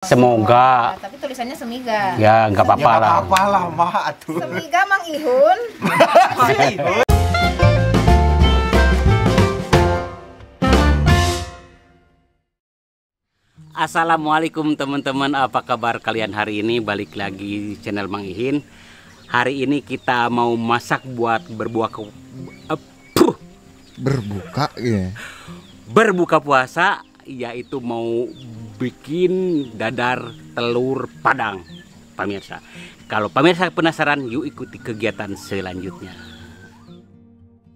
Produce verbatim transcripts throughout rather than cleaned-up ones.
Semoga. Tapi tulisannya semiga. Ya, nggak apa-apa lah. Nggak apa-apa lah, Mak atuh. Semiga Mang Ihin. Assalamualaikum teman-teman, apa kabar kalian hari ini? Balik lagi channel Mang Ihin. Hari ini kita mau masak buat berbuah ke... Puh. Berbuka ya. Berbuka puasa, yaitu mau bikin dadar telur padang, pemirsa. Kalau pemirsa penasaran, yuk ikuti kegiatan selanjutnya.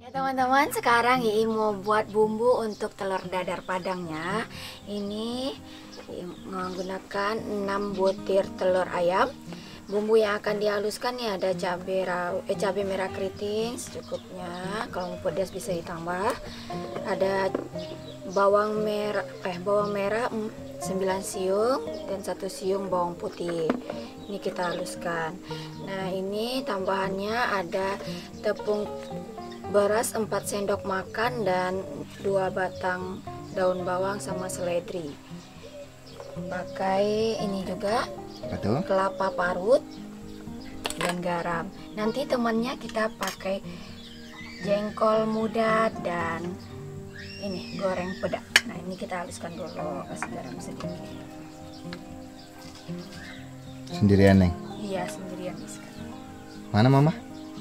Ya teman-teman, sekarang Iin mau buat bumbu untuk telur dadar padangnya. Ini menggunakan enam butir telur ayam. Bumbu yang akan dihaluskan ya ada cabai raw, eh, cabai merah keriting secukupnya. Kalau mau pedas bisa ditambah. Ada bawang merah, eh bawang merah sembilan siung dan satu siung bawang putih. Ini kita haluskan. Nah, ini tambahannya ada tepung beras empat sendok makan dan dua batang daun bawang sama seledri. Pakai ini juga. Betul. Kelapa parut dan garam. Nanti temannya kita pakai jengkol muda dan ini goreng pedak. Nah, ini kita haluskan dulu, kasih garam sedikit. Sendirian, Neng? Iya, sendirian sekarang. Mana Mama?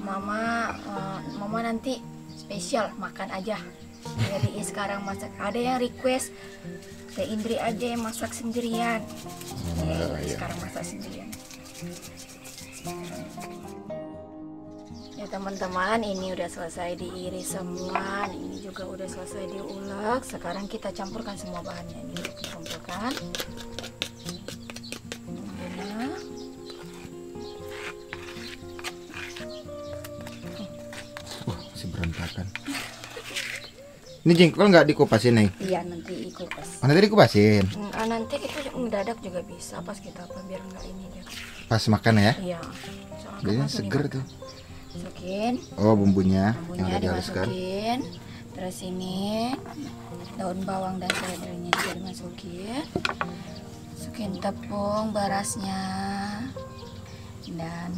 Mama uh, Mama nanti spesial makan aja. Jadi sekarang masak. Ada yang request Teh Indri aja yang masak sendirian. Oh, iya. Sekarang masak sendirian. Ya teman-teman, ini udah selesai diiris semua. Ini juga udah selesai diulek. Sekarang kita campurkan semua bahannya. Ini kita campurkan. Wah, masih berantakan. Ini jengkol nggak dikupasin, Neng? Iya, nanti dikupas. Oh, nanti dikupasin? Nah, nanti itu mendadak juga bisa pas kita apa, biar nggak ini dia. Pas makan ya? Iya. Biasanya seger tuh. Masukin. Oh, bumbunya, bumbunya yang udah dihaluskan. Dimasukin. Terus ini daun bawang dan seledrinya juga dimasukin. Masukin tepung berasnya dan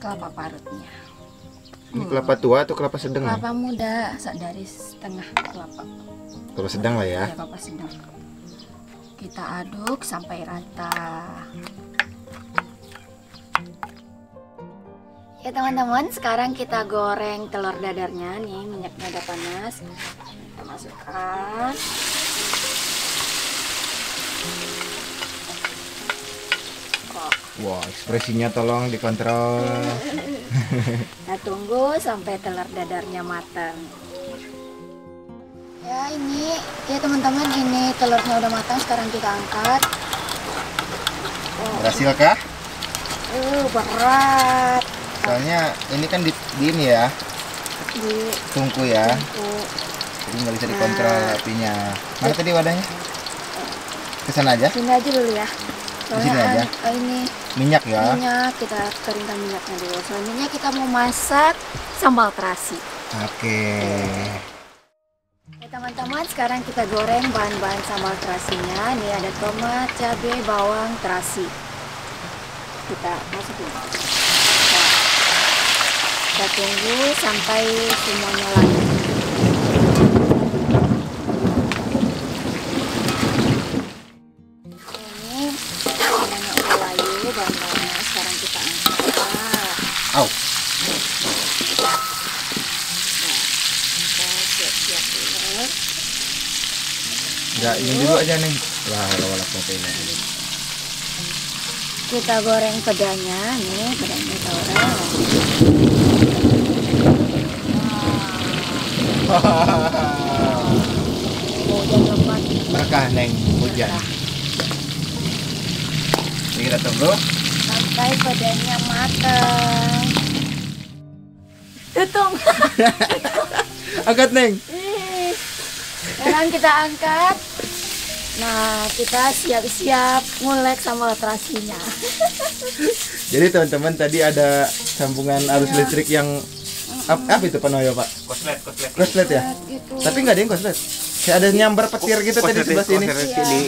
kelapa parutnya. Ini kelapa tua atau kelapa sedang? Kelapa muda, dari setengah kelapa. Kelapa sedang lah ya? Ya, kelapa sedang. Kita aduk sampai rata. Ya teman-teman, sekarang kita goreng telur dadarnya. Nih minyaknya udah panas. Kita masukkan. Wah, wow, ekspresinya tolong dikontrol. Nah, tunggu sampai telur dadarnya matang. Ya ini, ya teman-teman, ini telurnya udah matang. Sekarang kita angkat. Oh, berhasil kah? Uh, berat. Soalnya ini kan di, di ini ya, di tungku ya. Tungku. Jadi nggak bisa dikontrol nah. Apinya. Mana tadi wadahnya? Kesana aja. Sini aja dulu ya. Soalnya aja. Ini minyak ya. Minyak, kita keringkan minyaknya dulu. Selanjutnya kita mau masak sambal terasi. Oke. Oke teman-teman, sekarang kita goreng bahan-bahan sambal terasinya. Ini ada tomat, cabai, bawang, terasi. Kita masukin. Kita tunggu sampai semuanya layu. Enggak, ini dulu aja, Neng. Wah, lawalak papenya. Kita goreng pedanya, nih, pedanya kita goreng. Hujan lebat. Berkah, Neng, hujan. Ini kita tunggu sampai pedanya matang. Tutung. Angkat, Neng. Sekarang kita angkat. Nah, kita siap-siap ngulek sambal terasinya. Jadi teman-teman, tadi ada sambungan arus ya. Listrik yang mm -mm. Apa, apa itu Panoyo, Pak? Koslet, koslet. Koslet ya? Gitu. Tapi nggak ada yang koslet. Kayak ada nyambar petir gitu tadi sebelah sini.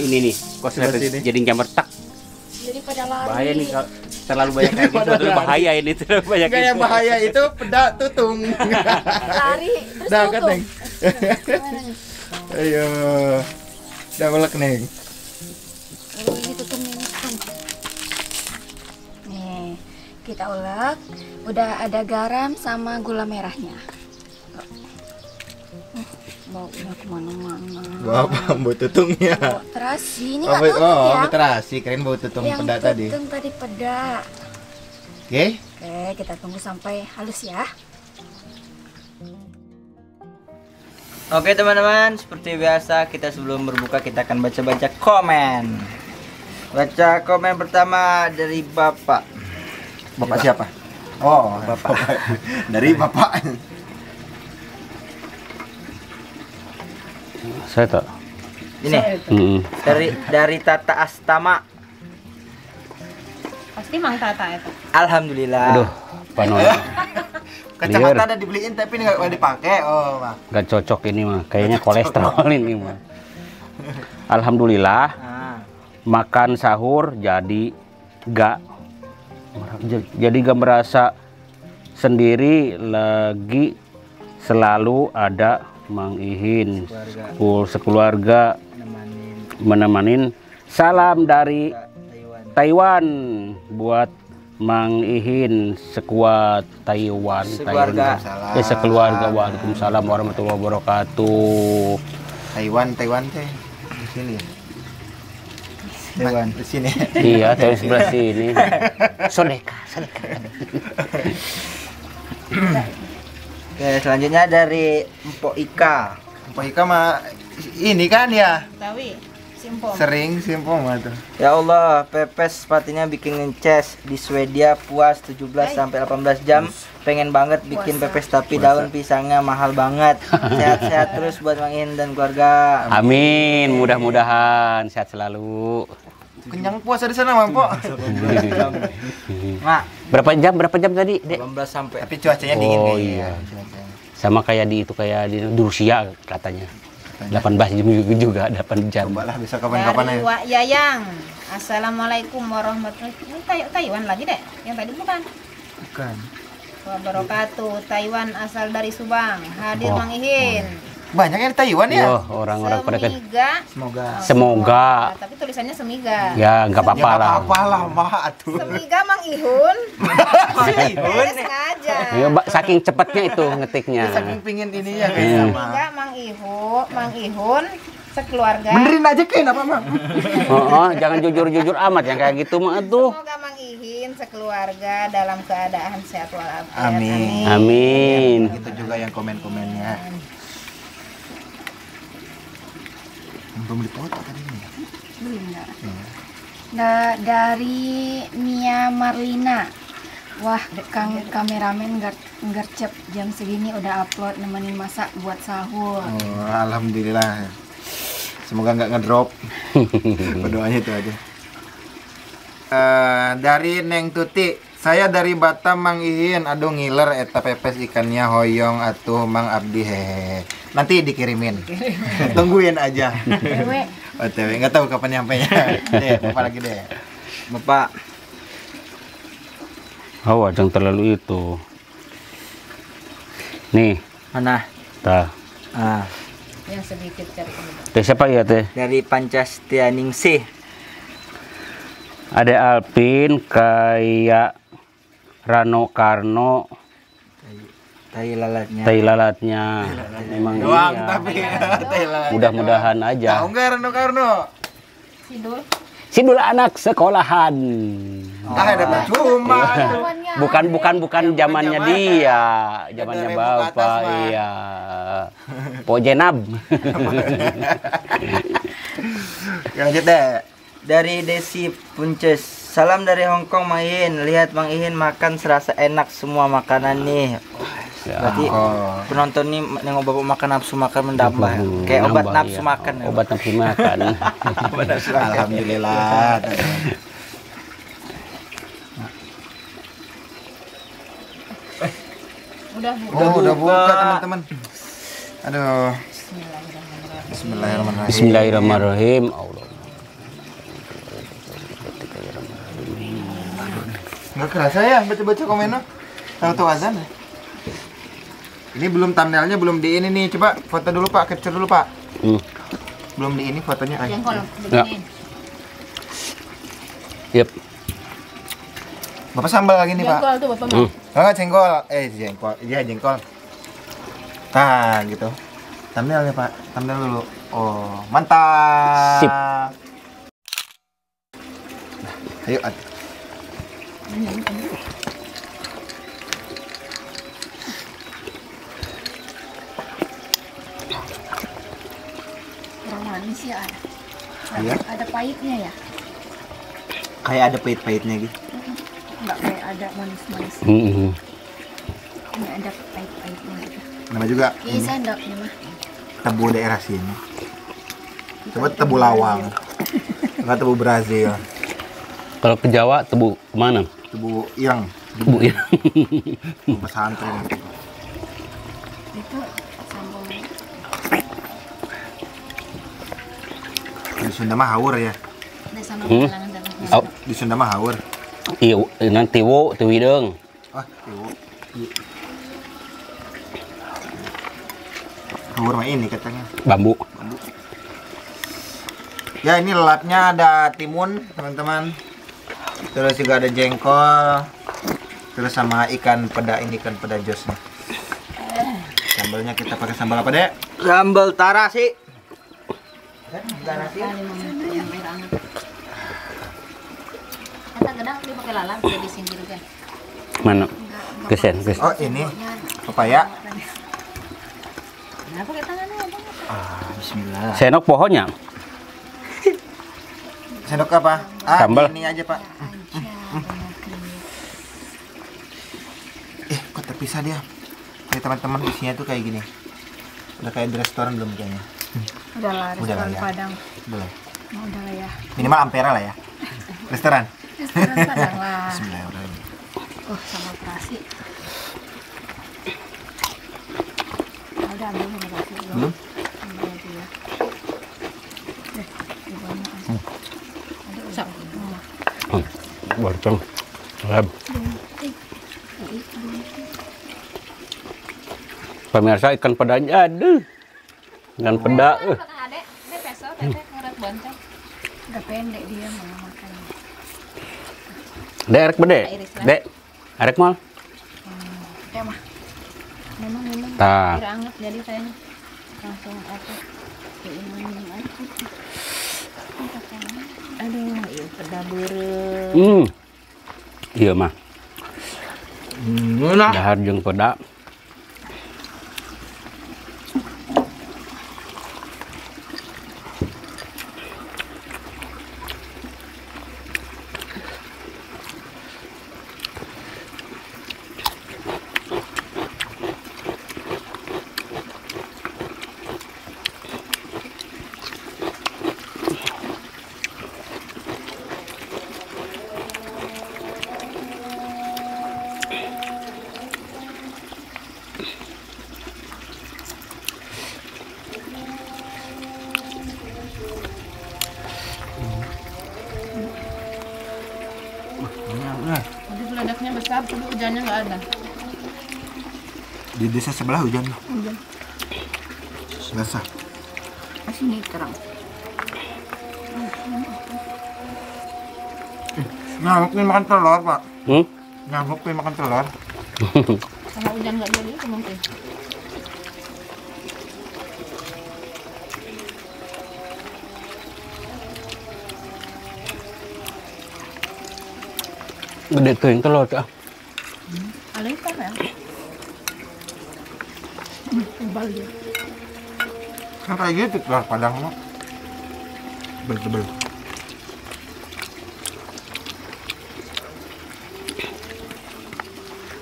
Ini nih, kosleting jadi nyambar tak. Jadi pada lari. Bahaya nih kalau terlalu banyak kayak gitu, terlalu bahaya ini, terlalu banyak kayak yang bahaya itu pedak tutung. Lari terus tutung. Ayo. Udah bolak nih. Nih, kita ulek. Udah ada garam sama gula merahnya. Baunya kemana-mana. Bapak bau tutungnya. Bau terasi, ini oh, gak oh, ya? Bau terasi, keren bau tutung yang peda tadi. Yang tutung tadi peda. Oke okay. Oke, kita tunggu sampai halus ya. Oke teman-teman, seperti biasa kita sebelum berbuka kita akan baca-baca komen. Baca komen pertama dari Bapak. Bapak dari siapa? Oh, Bapak, Bapak. Dari Bapak. Saya tak ini hmm. dari dari Tata Astama. Pasti Mang Tata itu. Alhamdulillah. Aduh, panas. Kacamata ada dibeliin tapi nggak boleh dipakai. Oh, Bang. Nggak cocok ini mah. Kayaknya kolesterol ini mah. Alhamdulillah. Nah. Makan sahur jadi gak jadi gak merasa sendiri lagi, selalu ada Mang Ihin sekeluarga, sekeluarga menemanin. Salam dari Taiwan. Taiwan buat Mang Ihin Squad Taiwan. Sekeluarga. Taiwan. Eh, sekeluarga. Waalaikumsalam warahmatullahi wabarakatuh. Taiwan, Taiwan teh di sini. Taiwan di sini. Iya, terus sebelah sini. Soleka, soleka. Oke, selanjutnya dari Mpok Ika. Mpok Ika mah ini kan ya? Betawi, simpong. Sering simpong mah tuh. Ya Allah, pepes sepatinya bikin ngeces. Di Swedia puas tujuh belas sampai delapan belas jam. Pengen banget bikin puasa. Pepes tapi puasa. Daun pisangnya mahal banget. Sehat-sehat terus buat Mang Ihin dan keluarga. Amin, Amin. Mudah-mudahan sehat selalu. Kenyang puasa di sana, Mang Pok. Mak, berapa jam? Berapa jam tadi, Dek? delapan belas sampai. Tapi cuacanya oh, dingin kayaknya. Iya. Sama kayak di itu kayak di Rusia katanya. delapan belas jam juga, delapan jam. Cobalah bisa kapan-kapan aja. Yayang. Assalamualaikum warahmatullahi wabarakatuh. Taiwan lagi, Dek. Yang tadi bukan. Bukan. Wabarakatuh. Taiwan asal dari Subang. Hadir oh. Mang Ihin. Oh. Banyak yang di Taiwan ya? Oh, orang-orang pada kan. Semoga. Oh, semoga. Tapi tulisannya semiga. Ya, enggak apa-apa lah. Enggak apa-apa lah, Mak atuh. Semiga Mang Ihun. Mang Ihun sengaja. Ya, saking cepatnya itu ngetiknya. Ya, saking pingin ini ya kayak sama. Semiga Mang Ihun, Mang Ihun sekeluarga. Benerin aja kayak apa, Mang? Oh, oh, jangan jujur-jujur amat yang kayak gitu, Mak atuh. Semoga Mang Ihin sekeluarga dalam keadaan sehat walafiat. Amin. Amin. Amin. Itu juga yang komen-komennya. Belum dipotong tadi ini ya? Belum ya. Da, dari Nia Marlina. Wah, Kang kameramen gercep jam segini udah upload nemenin masak buat sahur. Oh, alhamdulillah. Semoga nggak ngedrop. Berdoanya itu aja. Uh, dari Neng Tuti. Saya dari Batam, Mang Ihin. Aduh ngiler eta pepes ikannya hoyong atuh Mang Abdi hehe. Nanti dikirimin. Tungguin aja. O T W enggak tahu kapan nyampenya. Deh, Bapak lagi deh. Bapak. Oh, jangan terlalu itu. Nih, mana? Tah. Ah. Yang sedikit cari. Teh siapa ya, Teh? Dari Pancastia Ningsih. Ada Alpin kayak Rano Karno, tai lalatnya, tai lalatnya, memang doang iya. Tapi mudah-mudahan aja. Tahu nggak Rano Karno? Sidul, Sidul anak sekolahan. Ah oh. Ada percuma. Bukan bukan bukan zamannya dia, zamannya bapak iya. Pojenab. Lanjut deh. Dari Desi Punces. Salam dari Hongkong, Mang Ihin. Lihat Mang Ihin makan serasa enak semua makanan nih. Ya. Berarti oh. Penonton nih nengok Bapak makan nafsu makan mendambah. Uh, Kayak nambah, obat nafsu iya. Makan. Obat nafsu makan. Alhamdulillah. Udah buka. Oh, udah buka teman-teman. Aduh. Bismillahirrahmanirrahim. Bismillahirrahmanirrahim. Bismillahirrahmanirrahim. Nggak kerasa ya baca-baca komennya. Tahu-tahu azan ya. Ini belum thumbnailnya, belum di ini nih. Coba foto dulu Pak, capture dulu Pak. Hmm. Belum di ini fotonya. Yang kolom. Ya. Yep. Bapak sambal lagi nih jengkol Pak. Jengkol tuh Bapak. Hmm. Enggak jengkol. Eh jengkol. Iya jengkol. Nah gitu. Thumbnailnya Pak. Thumbnail dulu. Oh mantap. Sip. Nah, ayo. Kurang manis ya, ada, ada, ada pahitnya ya? Kayak ada pahit-pahitnya gitu. Enggak kayak ada manis-manis. Mm-hmm. Ini ada pahit-pahitnya gitu. Nama juga? Ini sendok nih mah. Tebu daerah sini. Coba tebu lawang. Enggak tebu Brazil. Kalau ke Jawa tebu kemana? Tebu Irang. Tebu Irang. Pesantren. Itu sambal. Di Sunda mah haur ya. Hmm? Oh. Di Sunda mah haur. Iya, nanti wo, tewi deng. Ah, tewo. Haur mah ini katanya. Bambu. Bambu. Ya ini lelapnya ada timun, teman-teman. Terus juga ada jengkol, terus sama ikan peda, ini ikan peda josnya. Sambalnya kita pakai sambal apa deh? Sambal terasi. Terasi. Kata gedang dipakai lalat jadi sindir kan? Mana? Kesen, kesen. Oh ini pepaya. Kenapa pakai tangannya? Ah, bismillah. Sendok pohonnya. Sendok apa? Ah, sambal. Ini aja Pak. Eh, kok terpisah dia? Kayak teman-teman isinya tuh kayak gini. Udah kayak di restoran belum kayaknya? Udah lah, restoran Padang. Udah lah. Udah lah ya. Minimal Ampera lah ya. Restoran. Restoran Padang lah. Bismillahirrahmanirrahim. Oh, sama terasi. Udah ambil sama terasi. Belum? Warteng, lab. Pemirsa ikan pedanya, aduh, ikan peda. Eh. Dek, erek bede, dek, erek mal. Tah. Aduh, iya peda burung. Hmm, iya mah. Mana? Dahar jeung peda. Hujannya nggak ada. Di desa sebelah hujan. Hujan. Basah. Sini terang. Nyamuk nih makan telur Pak. Hmm? Nyamuk nih makan telur. Kalau hujan nggak jadi itu mungkin. Gede tuh yang telur tuh. Alih kan ya? Hmm, tebal dia. Kan kayak gitu telur Padang mah. Tebal-tebal.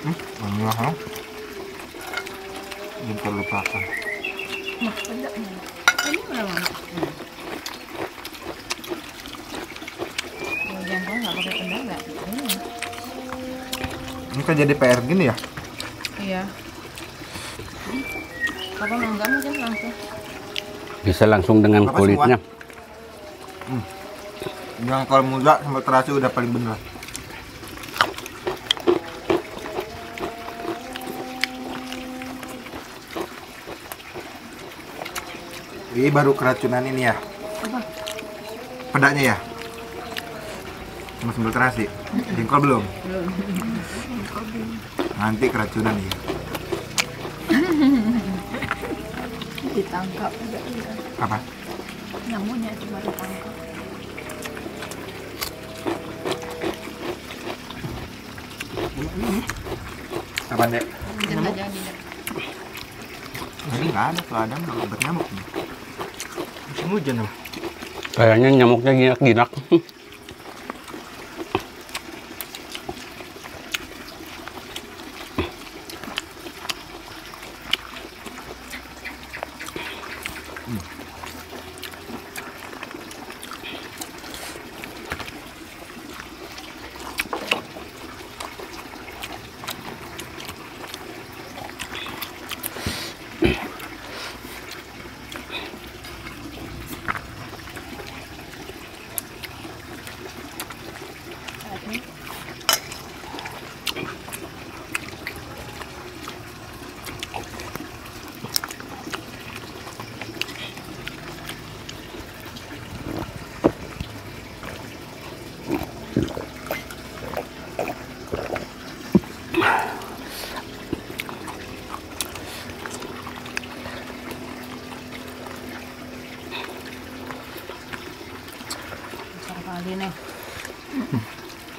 Hmm, alhamdulillah ya. Jangan terlupakan. Nah, pedak nih. Ini berapa? Kalau jangkau nggak pakai pedak nggak? Ini kan jadi P R gini ya? Iya. Papa mangga mungkin langsung. Bisa langsung dengan apa kulitnya. Hmm. Jengkol muda sambal terasi udah paling bener. Ini baru keracunan ini ya. Apa? Pedaknya ya. Sama sambal terasi. Jengkol belum? Belum. Nanti keracunan ya. Ditangkap juga. Apa? Nyamuknya cuma ditangkap. Apa Dek? Nyamuk jadi. Jadi nggak ada, kalau ada nggak obat nyamuk. Musim hujan apa? Kayaknya nyamuknya ginak-ginak.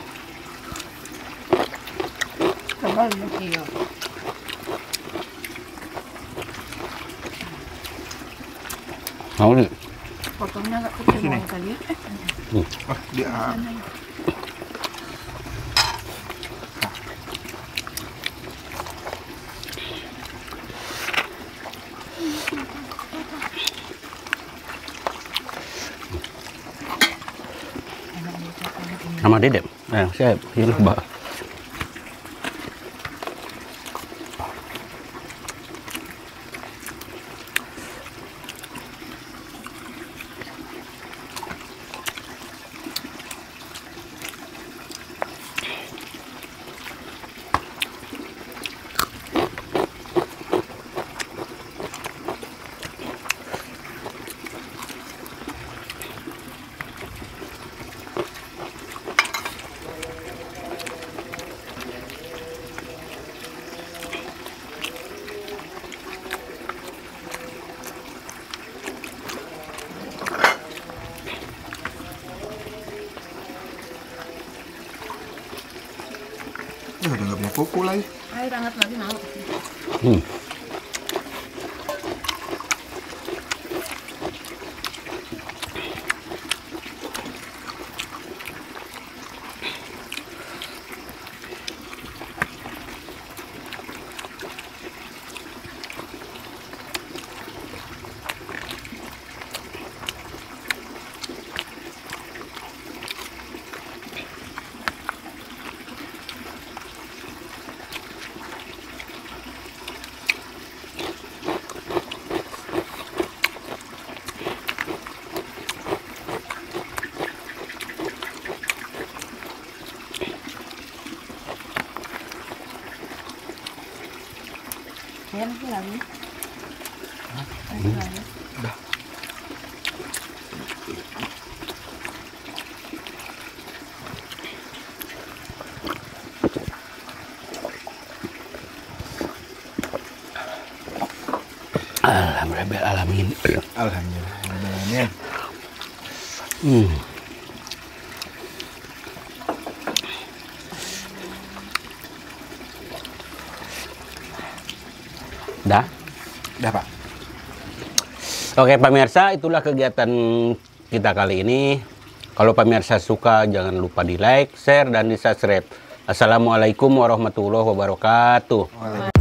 Ini. Coba iya. Mau nih. Potongnya enggak kecil kali. Nih. Ah, dia. Sama Dedek. Nah, saya pilih Mbak. Udah nggak punya kuku lagi. Air hangat lagi mau. Hmm. Ayam itu lagi. Ayam lagi. Udah. Alhamdulillah alamin. Alhamdulillah. Alhamdulillah. Hmm. Dah? Dah, Pak. Oke, pemirsa, itulah kegiatan kita kali ini. Kalau pemirsa suka, jangan lupa di like, share, dan di subscribe. Assalamualaikum warahmatullahi wabarakatuh.